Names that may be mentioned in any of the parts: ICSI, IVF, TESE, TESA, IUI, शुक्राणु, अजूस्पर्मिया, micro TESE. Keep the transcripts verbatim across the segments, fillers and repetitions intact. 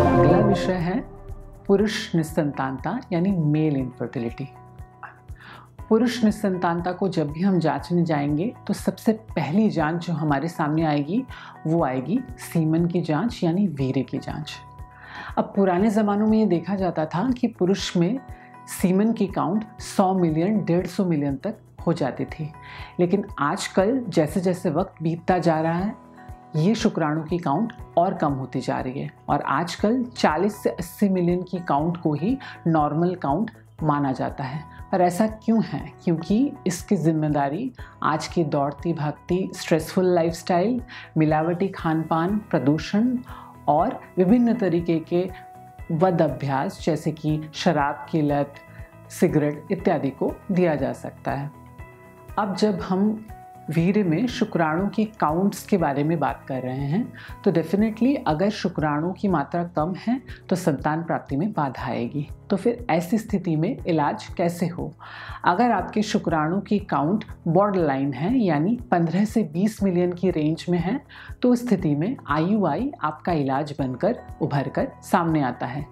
अगला विषय है पुरुष निसंतानता यानी मेल इनफर्टिलिटी। पुरुष निसंतानता को जब भी हम जांचने जाएंगे तो सबसे पहली जांच जो हमारे सामने आएगी वो आएगी सीमन की जांच यानी वीर्य की जांच। अब पुराने ज़मानों में ये देखा जाता था कि पुरुष में सीमन की काउंट सौ मिलियन डेढ़ सौ मिलियन तक हो जाती थी, लेकिन आजकल जैसे जैसे वक्त बीतता जा रहा है ये शुक्राणु की काउंट और कम होती जा रही है और आजकल चालीस से अस्सी मिलियन की काउंट को ही नॉर्मल काउंट माना जाता है। पर ऐसा क्यों है? क्योंकि इसकी जिम्मेदारी आज की दौड़ती भागती स्ट्रेसफुल लाइफस्टाइल, मिलावटी खान पान, प्रदूषण और विभिन्न तरीके के वध अभ्यास जैसे कि शराब की लत, सिगरेट इत्यादि को दिया जा सकता है। अब जब हम वीर्य में शुक्राणु की काउंट्स के बारे में बात कर रहे हैं तो डेफिनेटली अगर शुक्राणु की मात्रा कम है तो संतान प्राप्ति में बाधा आएगी। तो फिर ऐसी स्थिति में इलाज कैसे हो? अगर आपके शुक्राणु की काउंट बॉर्डर लाइन है यानी पंद्रह से बीस मिलियन की रेंज में है तो उस स्थिति में आई यू आई आपका इलाज बनकर उभर कर सामने आता है।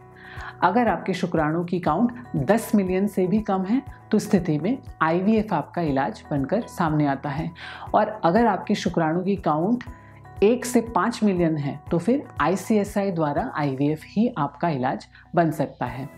अगर आपके शुक्राणु की काउंट दस मिलियन से भी कम है तो स्थिति में आई वी एफ आपका इलाज बनकर सामने आता है और अगर आपके शुक्राणु की काउंट एक से पाँच मिलियन है तो फिर आई सी एस आई द्वारा आई वी एफ ही आपका इलाज बन सकता है।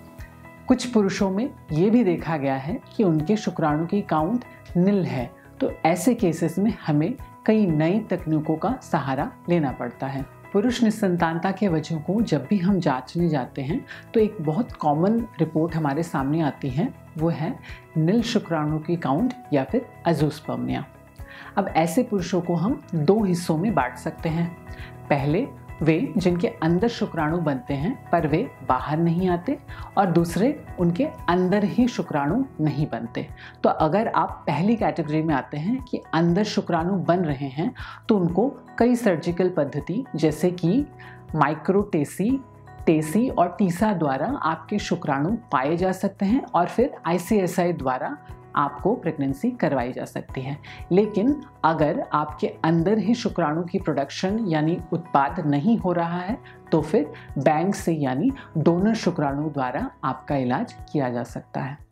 कुछ पुरुषों में ये भी देखा गया है कि उनके शुक्राणु की काउंट नील है तो ऐसे केसेस में हमें कई नई तकनीकों का सहारा लेना पड़ता है। पुरुष निसंतानता के वजहों को जब भी हम जांचने जाते हैं तो एक बहुत कॉमन रिपोर्ट हमारे सामने आती है, वो है नील शुक्राणु की काउंट या फिर अजूस्पर्मिया। अब ऐसे पुरुषों को हम दो हिस्सों में बांट सकते हैं। पहले वे जिनके अंदर शुक्राणु बनते हैं पर वे बाहर नहीं आते और दूसरे उनके अंदर ही शुक्राणु नहीं बनते। तो अगर आप पहली कैटेगरी में आते हैं कि अंदर शुक्राणु बन रहे हैं तो उनको कई सर्जिकल पद्धति जैसे कि माइक्रो टेसी, टेसी और टीसा द्वारा आपके शुक्राणु पाए जा सकते हैं और फिर आई सी एस आई द्वारा आपको प्रेगनेंसी करवाई जा सकती है। लेकिन अगर आपके अंदर ही शुक्राणु की प्रोडक्शन यानी उत्पाद नहीं हो रहा है तो फिर बैंक से यानी डोनर शुक्राणु द्वारा आपका इलाज किया जा सकता है।